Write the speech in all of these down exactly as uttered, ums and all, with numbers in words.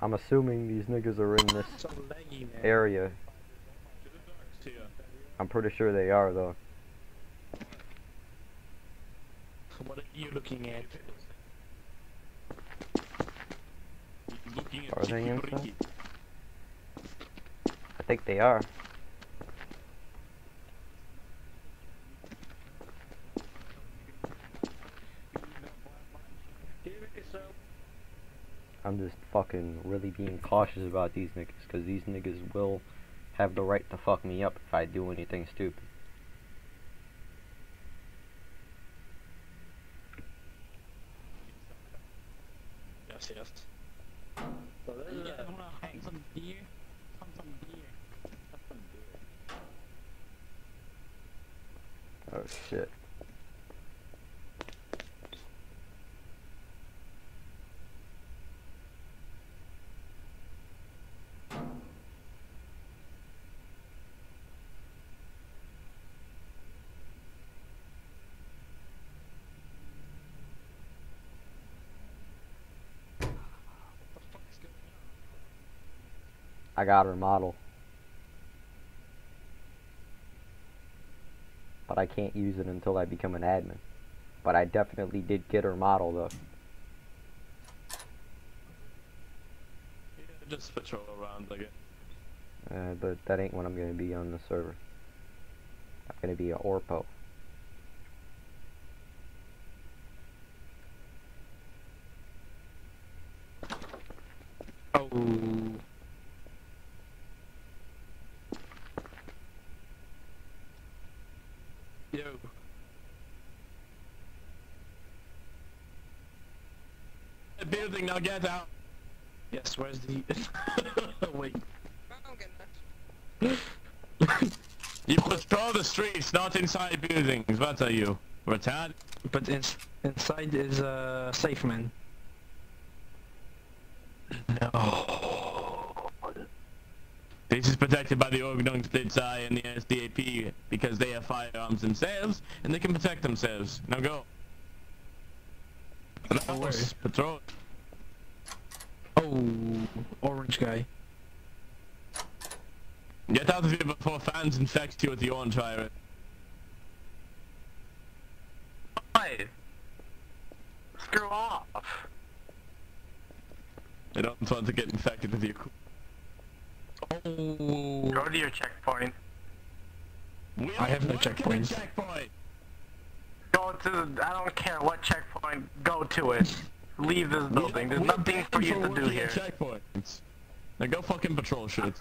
I'm assuming these niggas are in this area. I'm pretty sure they are, though. What are you looking at? Are they inside? I think they are. I'm just fucking really being cautious about these niggas, because these niggas will have the right to fuck me up if I do anything stupid. Yes, yes. So there's yeah, I wanna hang some beer. Some, some beer. Have some beer. Oh shit. I got her model, but I can't use it until I become an admin. But I definitely did get her model though. Yeah, just patrol around like it. Uh, but that ain't what I'm gonna be on the server. I'm gonna be an O R P O. Oh. Building now, get out. Yes, where's the wait? You patrol the streets, not inside buildings. What are you, retard? But in inside is a uh, safe man. No. This is protected by the Org-Dong Splitsai and the S D A P because they have firearms themselves and they can protect themselves. Now go. No patrol. Oh, orange guy. Get out of here before fans infect you with the orange virus. Why? Screw off. I don't want to get infected with you. Oh. Go to your checkpoint. We I have no checkpoint. checkpoint. Go to the, I don't care what checkpoint, go to it. Leave this building. There's nothing for you to do here. Now go fucking patrol shit.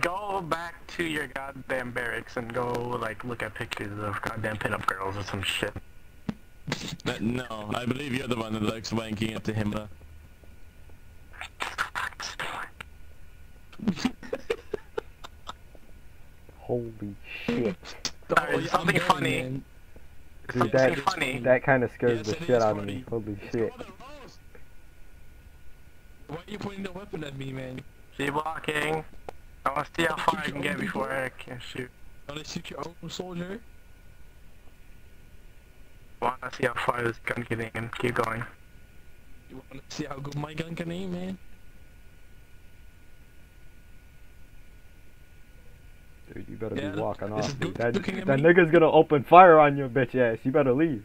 Go back to your goddamn barracks and go like look at pictures of goddamn pinup girls or some shit. Uh, no, I believe you're the one that likes wanking up to him. Uh. Holy shit. Sorry, something oh, yeah, funny. Man. Dude, that, funny. that kind of scares yes, the shit out funny. of me. Holy it's shit. Why are you pointing the weapon at me, man? She's blocking. I want to see how far I can get before I can shoot. You want to shoot your own soldier? I want to see how far this gun can aim. Keep going. You want to see how good my gun can aim, man? Dude, you better yeah, be walking off. Dude. That, that nigga's gonna open fire on your bitch ass. You better leave.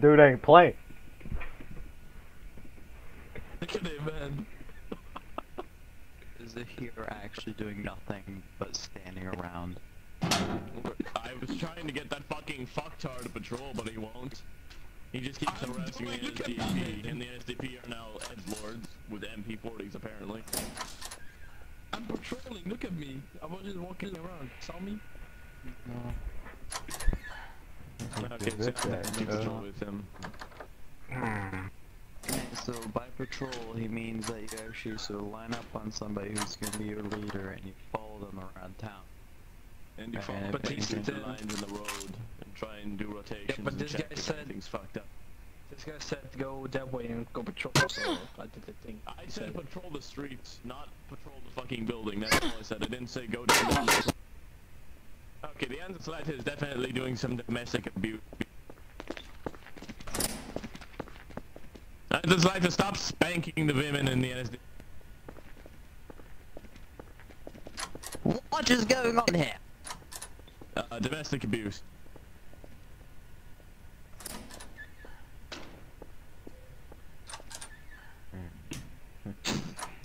Dude ain't playing. Look at it, man. As if you're actually doing nothing but standing around. I was trying to get that fucking fucktard to patrol, but he won't. He just keeps I'm harassing the S D A P, and the S D A P are now edgelords with M P forties apparently. I'm patrolling, look at me. I was just walking around. Saw me? No. Okay, so I'm patrol with him. Hmm. So by patrol, he means that you actually sort of line up on somebody who's going to be your leader and you follow them around town. And you follow the lines in the road and try and do rotations. Yeah, but this guy said everything's fucked up. This guy said go that way and go patrol. So I did the thing. I said patrol the streets, not patrol the fucking building. That's all I said. I didn't say go to the building. Okay, the Underslider is definitely doing some domestic abuse. I It's like to stop spanking the women in the N S D. What is going on here? Uh, domestic abuse.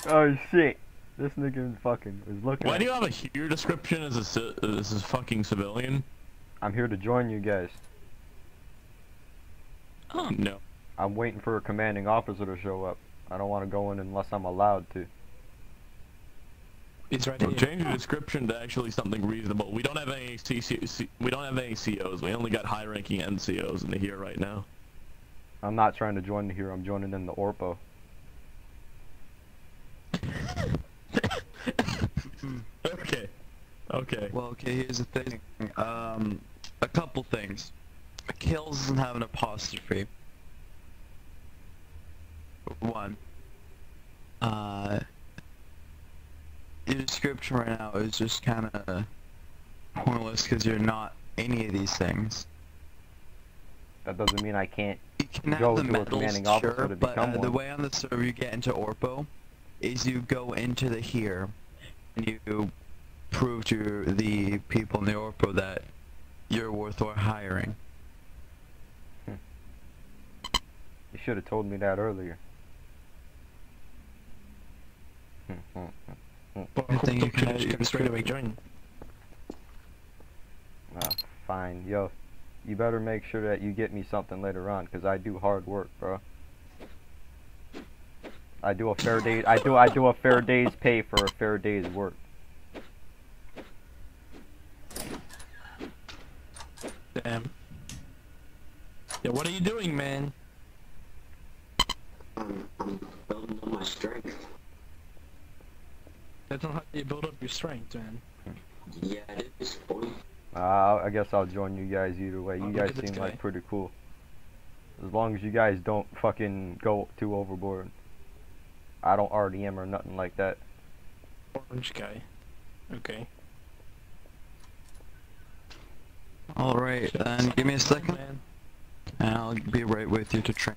Oh shit! This nigga fucking is looking. Why do you have a your description as a ci this is fucking civilian? I'm here to join you guys. Oh no! I'm waiting for a commanding officer to show up. I don't want to go in unless I'm allowed to. It's right. Well, change the description to actually something reasonable. We don't have any C C we don't have any C Os. We only got high-ranking N C Os in the here right now. I'm not trying to join the here. I'm joining in the O R P O. Okay. Okay. Well, okay, here's the thing. Um, a couple things. Kills doesn't have an apostrophe. One. Uh, your description right now is just kind of pointless because you're not any of these things. That doesn't mean I can't you can go have the to a commanding officer sure, to become but, uh, one. The way on the server you get into O R P O is you go into the here and you prove to the people in the O R P O that you're worthwhile hiring. Hmm. You should have told me that earlier. Hmm. Hmm. I think you can, you can straight away join. Ah, fine. Yo, you better make sure that you get me something later on, because I do hard work, bro. I do a fair day. I do. I do a fair day's pay for a fair day's work. Damn. Yeah, what are you doing, man? I'm, I'm building up my strength. That's not how you build up your strength, man. Yeah, it is. Uh, I guess I'll join you guys either way. You oh, guys seem like pretty cool. As long as you guys don't fucking go too overboard. I don't R D M or nothing like that. Orange guy. Okay. Alright, then give me a second, man. And I'll be right with you to train.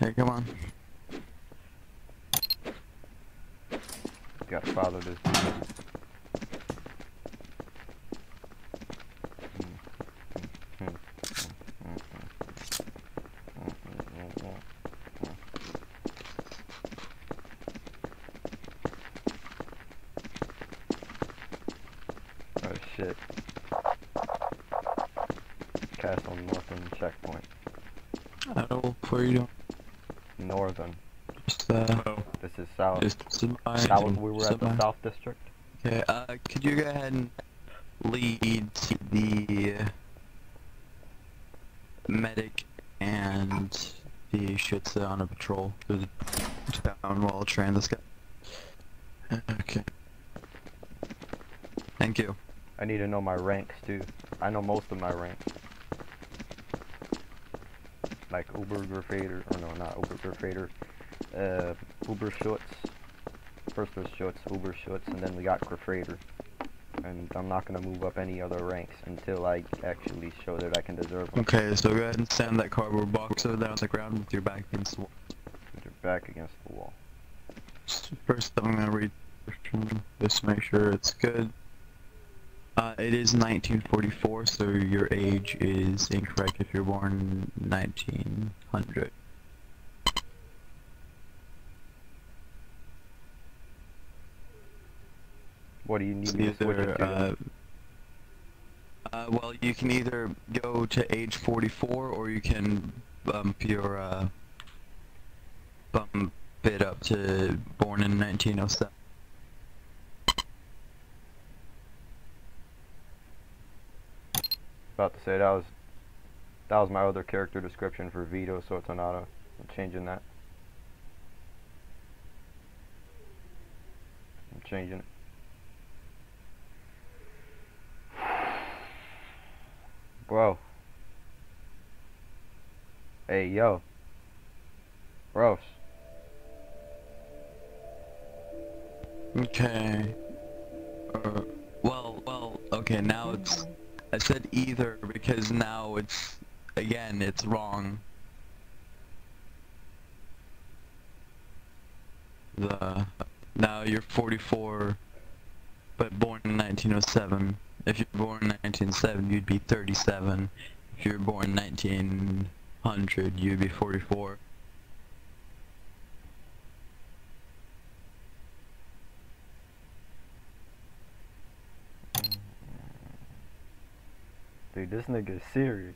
Okay, come on. Gotta follow this. Where are you doing? Northern. Just, uh, oh. This is south. Just south. We were at the south district. Okay, uh, could you go ahead and lead to the medic and the Schütze on a patrol through the town while I'll train this guy? Okay. Thank you. I need to know my ranks too. I know most of my ranks. Like Obergefreiter, or no, not Obergefreiter, uh, Uberschütze. First was Schultz, Uberschütze, and then we got Gefreiter. And I'm not gonna move up any other ranks until I actually show that I can deserve them. Okay, so go ahead and stand that cardboard box over there on the ground with your back against the wall. With your back against the wall. First, I'm gonna read just to make sure it's good. Uh, it is nineteen forty-four, so your age is incorrect if you're born nineteen hundred. What do you need so me to switch it to? Uh, uh, well, you can either go to age forty-four, or you can bump your, uh, bump it up to born in nineteen oh seven. About to say that was that was my other character description for Vito Sortanato. I'm changing that. I'm changing it. Bro. Hey yo. Bros. Okay. or, well, well, okay, now it's, I said either because now it's, again, it's wrong. The, now you're forty-four, but born in nineteen oh seven. If you're born in nineteen oh seven, you'd be thirty-seven. If you're born in nineteen hundred, you'd be forty-four. Dude, this nigga is serious.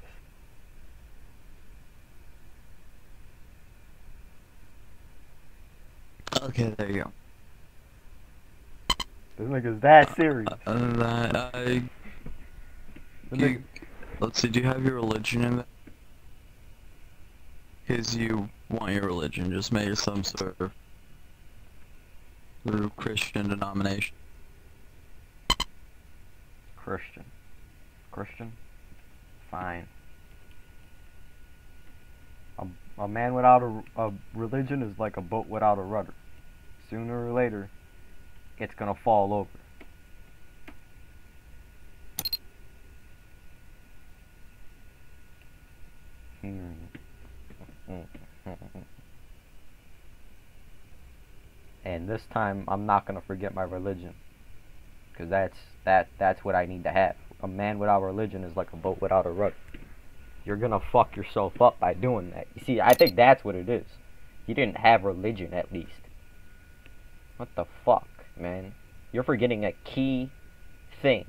Okay, there you go. This nigga's that serious. Uh, other than that, I... You, let's see, do you have your religion in that? Because you want your religion, just make it some sort of... little Christian denomination. Christian. Christian? Fine. A, a man without a, a religion is like a boat without a rudder. Sooner or later, it's gonna fall over. And this time, I'm not gonna forget my religion, because that's that that's what I need to have. A man without religion is like a boat without a rudder. You're gonna fuck yourself up by doing that. You see, I think that's what it is. You didn't have religion, at least. What the fuck, man? You're forgetting a key thing.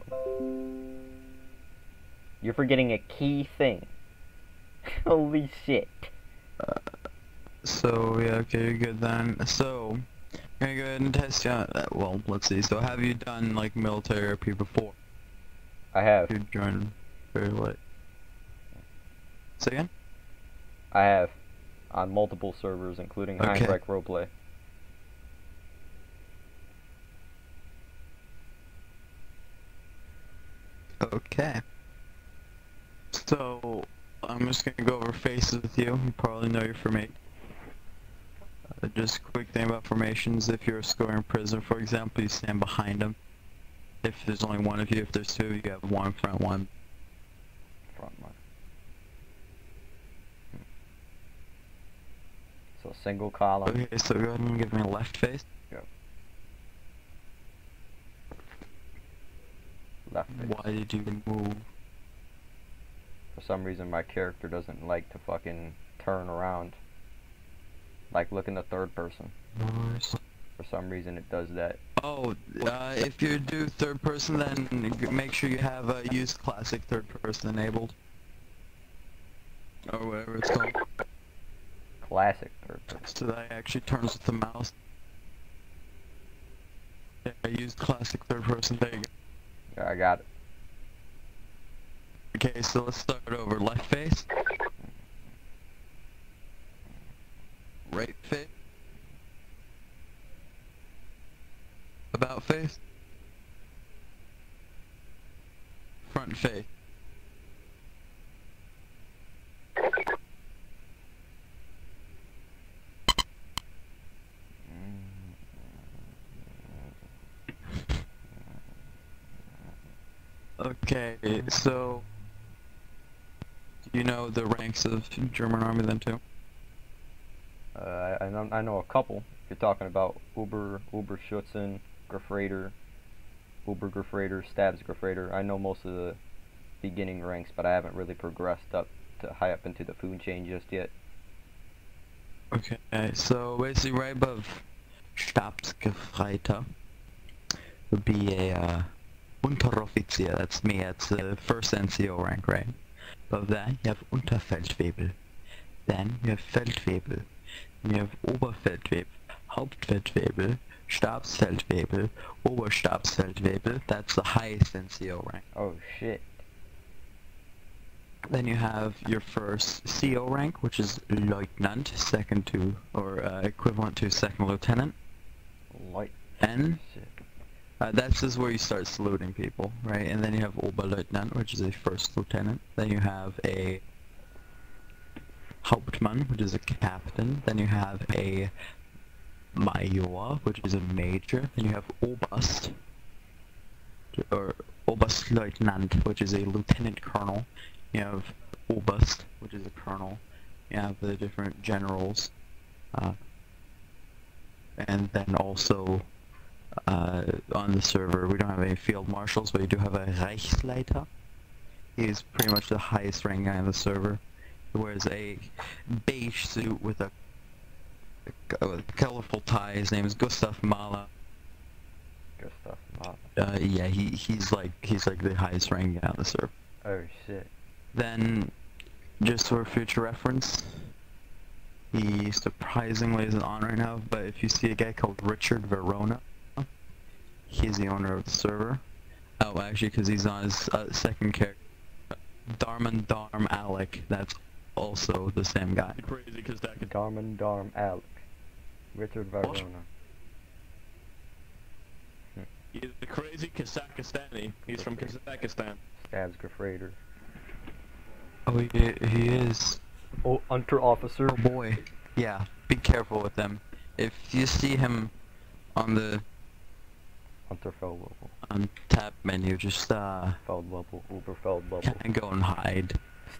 You're forgetting a key thing. Holy shit. Uh, so, yeah, okay, you're good then. So, I'm gonna go ahead and test you out. Uh, well, let's see. So, have you done, like, military R P before? I have. You joined very late. Say again? I have. On multiple servers, including okay. Heinrich Roleplay. Okay. So, I'm just gonna go over faces with you. You probably know your formation. Uh, just quick thing about formations. If you're a scoring prisoner, for example, you stand behind them. If there's only one of you, if there's two, you have one front one. Front one. Hmm. So single column. Okay, so go ahead and give me a left face. Yep. Left face. Why did you move? For some reason my character doesn't like to fucking turn around. Like look in the third person. Nice. For some reason it does that. Oh, uh, if you do third person, then make sure you have a uh, use classic third person enabled. Or whatever it's called. Classic third person. So that actually turns with the mouse. Yeah, I used classic third person. There you go. Yeah, I got it. Okay, so let's start over. Left face. Right face. About face, front face, okay, so you know the ranks of German army then too? Uh, I, I know a couple. You're talking about Uber, Oberschützen, Gefreiter, Obergefreiter, Stabsgefreiter. I know most of the beginning ranks, but I haven't really progressed up to high up into the food chain just yet. Okay, so basically right above Stabsgefreiter would be a uh, Unteroffizier. That's me. That's the first N C O rank, right? Above that you have Unterfeldwebel. Then you have Feldwebel. You have Oberfeldwebel, Hauptfeldwebel, Stabsfeldwebel, Oberstabsfeldwebel. That's the highest N C O rank. Oh shit. Then you have your first C O rank, which is Leutnant, second to, or uh, equivalent to second lieutenant. Light. And uh, that's just where you start saluting people, right? And then you have Oberleutnant, which is a first lieutenant. Then you have a Hauptmann, which is a captain. Then you have a Major, which is a major. Then you have Oberst, or Oberstleutnant, which is a lieutenant colonel. You have Oberst, which is a colonel. You have the different generals, uh, and then also uh, on the server we don't have any field marshals, but we do have a Reichsleiter. He is pretty much the highest ranking guy on the server. He wears a beige suit with a, a, a colorful tie. His name is Gustav Mala. Gustav Mala. Uh, yeah, he he's like he's like the highest ranking guy on the server. Oh shit. Then, just for future reference, he surprisingly isn't on right now, but if you see a guy called Richard Verona, he's the owner of the server. Oh, actually, because he's on his uh, second character. Darman Darmalec, that's also the same guy. Crazy, because that could... Darman Darmalec. Richard Verona. Hmm. He's the crazy Kazakhstani. He's from Kazakhstan. Stabsgefreiter. Oh, he, he is. Oh, Unteroffizier. Oh boy. Yeah, be careful with them. If you see him on the Unterfeldwebel on tap menu, just uh. Feldwebel, Uberfeldwebel. And go and hide.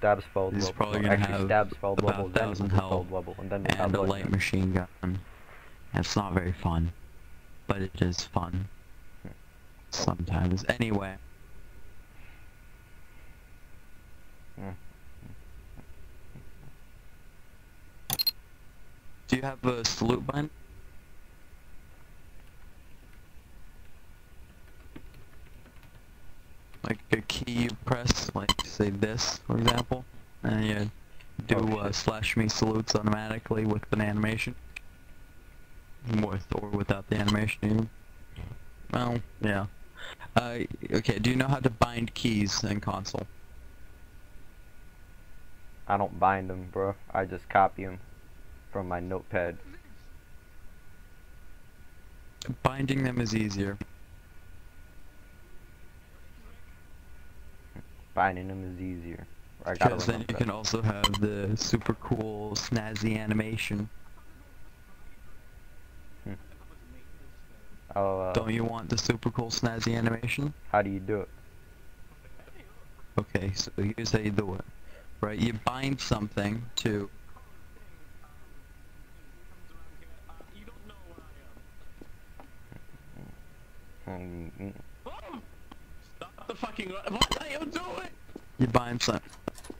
Stabsfeldwebel. He's probably gonna Actually, have Stabsfeldwebel, about a thousand health and then we'll and a light machine gun. And it's not very fun, but it is fun hmm. sometimes. Anyway. Hmm. Do you have a salute button? Like a key you press, like say this, for example, and you do oh, uh, slash me salutes automatically with an animation. With or without the animation even. Well, yeah. Uh, okay, do you know how to bind keys in console? I don't bind them, bro. I just copy them from my notepad. Binding them is easier. Binding them is easier. Because then you can also have the super cool, snazzy animation. Hmm. Oh, uh, don't you want the super cool, snazzy animation? How do you do it? Okay, so here's how you do it. Right, you bind something to mm-hmm. Stop the fucking what are you doing? You bind something.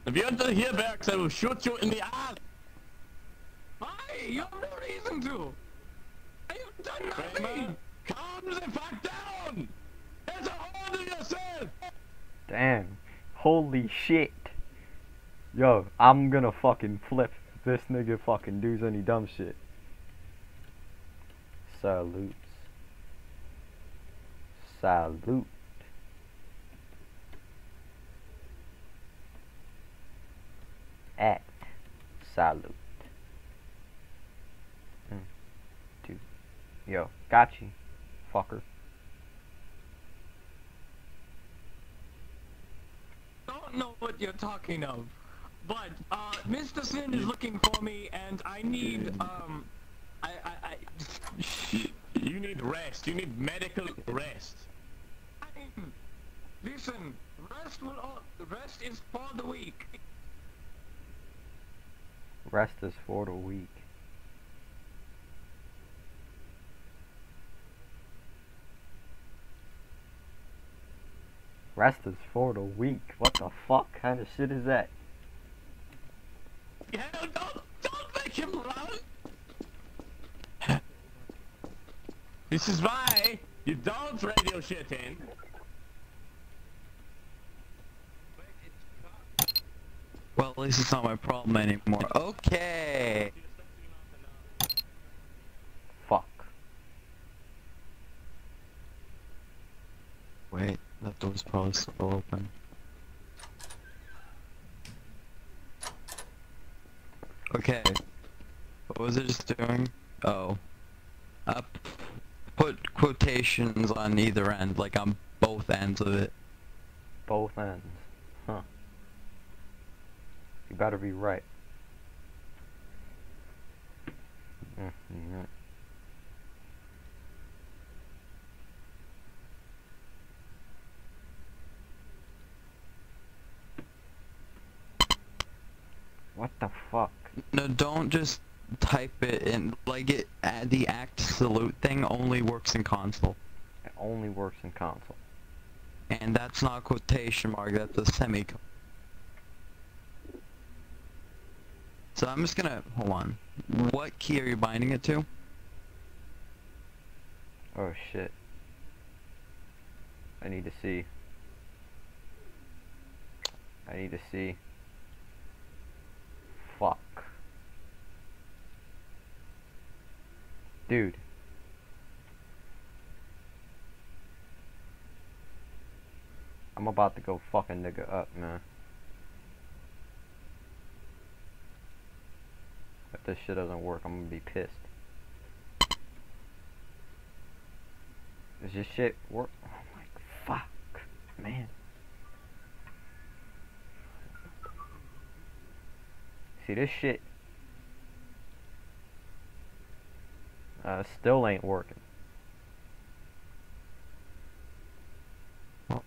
If you enter here back, I will shoot you in the eye. Why? You have no reason to. You've done nothing. Calm the fuck down. Get a hold of yourself. Damn. Holy shit. Yo, I'm gonna fucking flip if this nigga fucking does any dumb shit. Salutes. Salute. Act. Salute. Mm. Two. Yo, got you, fucker. Don't know what you're talking of. But, uh, Mister Sin is looking for me, and I need, um, I, I, I... You need rest. You need medical rest. I, listen, rest will all... Rest is for the weak. Rest is for the weak. Rest is for the weak. What the fuck kind of shit is that? Hell, don't, don't make him run! This is why you don't radio shit in. Well, at least it's not my problem anymore. Okay! Fuck. Wait, that door's probably still open. Okay, what was it just doing? Oh. Up. Put quotations on either end, like on both ends of it. Both ends. Huh. You better be right. Mm-hmm. What the fuck? No, don't just type it in. Like, it, uh, the act salute thing only works in console. It only works in console. And that's not a quotation mark, that's a semicolon. So I'm just gonna, hold on. What key are you binding it to? Oh shit. I need to see. I need to see. Fuck. Dude. I'm about to go fucking nigga up, man. If this shit doesn't work, I'm gonna be pissed. Does this shit work? Oh my fuck, man. See this shit uh, still ain't working.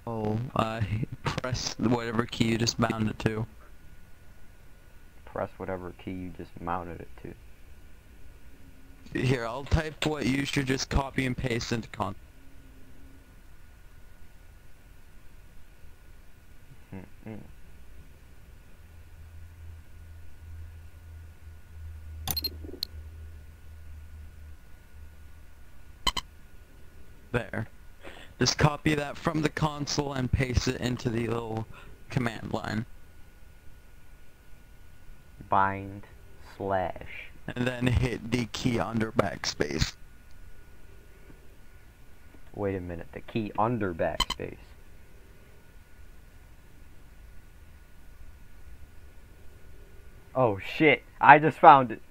Oh, uh, press whatever key you just bound it to. Press whatever key you just mounted it to. Here, I'll type what you should just copy and paste into con. Mm-mm. There. Just copy that from the console and paste it into the little command line. Bind slash. And then hit the key under backspace. Wait a minute, the key under backspace. Oh shit, I just found it.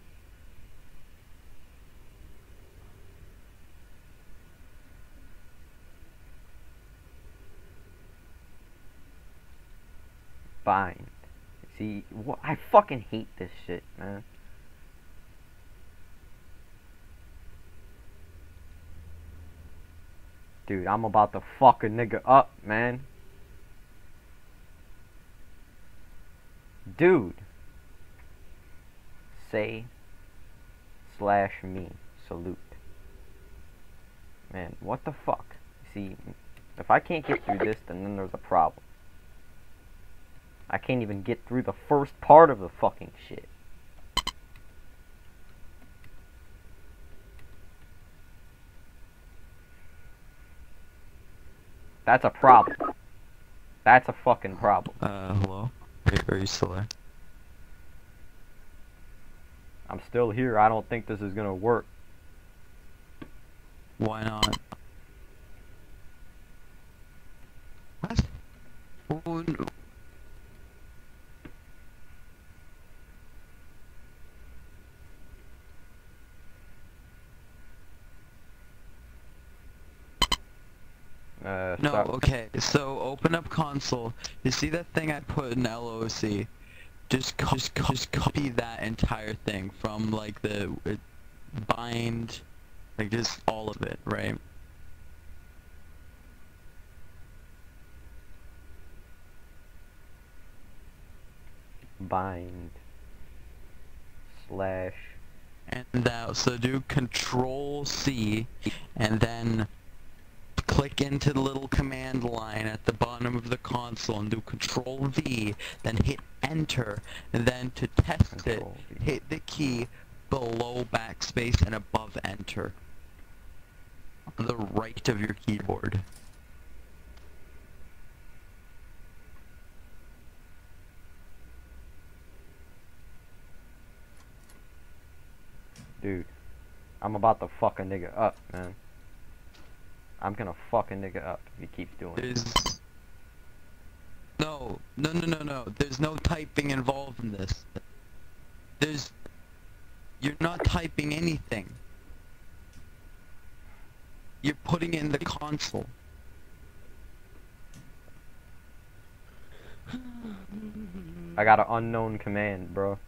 Bind. See, wh I fucking hate this shit, man. Dude, I'm about to fuck a nigga up, man. Dude. Say slash me. Salute. Man, what the fuck? See, if I can't get through this, then, then there's a problem. I can't even get through the first part of the fucking shit. That's a problem. That's a fucking problem. Uh, hello? Are you still there? I'm still here. I don't think this is gonna work. Why not? What? Oh, no. Uh, no, stop. Okay, so open up console. You see that thing I put in L O C? Just, co just, co just copy that entire thing from, like, the it, bind, like, just all of it, right? Bind. Slash. And that, so do Control C, and then click into the little command line at the bottom of the console and do Control V, then hit Enter, and then to test control it, V. Hit the key below backspace and above Enter. On the right of your keyboard. Dude, I'm about to fuck a nigga up, man. I'm gonna fuck a nigga up if he keeps doing There's... it. No, no, no, no, no. There's no typing involved in this. There's... You're not typing anything. You're putting in the console. I got an unknown command, bro.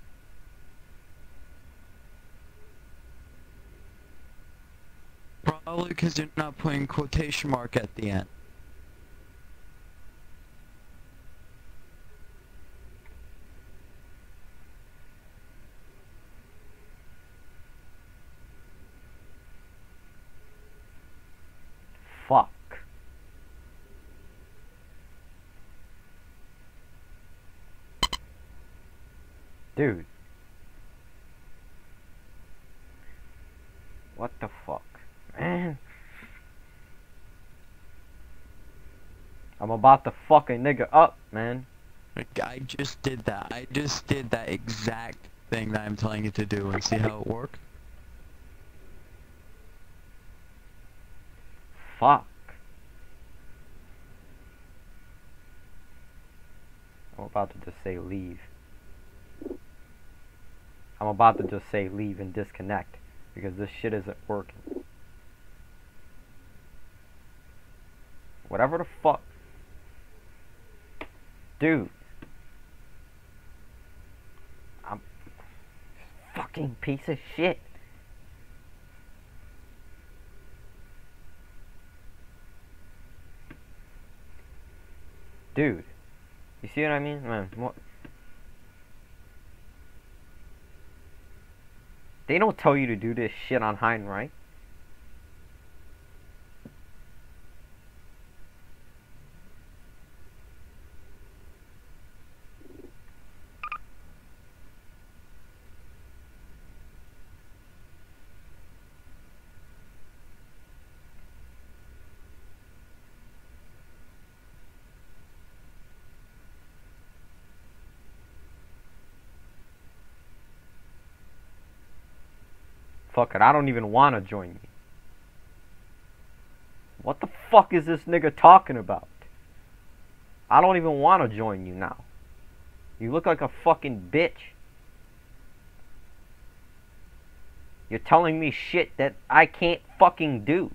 Probably because you're not putting quotation mark at the end. fuck. Dude. What the fuck, man? I'm about to fuck a nigga up, man. I just did that. I just did that exact thing that I'm telling you to do and see how it worked. Fuck. I'm about to just say leave. I'm about to just say leave and disconnect. Because this shit isn't working. Whatever the fuck. Dude. I'm... Fucking piece of shit. Dude. You see what I mean? Man, what... They don't tell you to do this shit on Heinrich. Fuck it, I don't even want to join you. What the fuck is this nigga talking about? I don't even want to join you now. You look like a fucking bitch. You're telling me shit that I can't fucking do.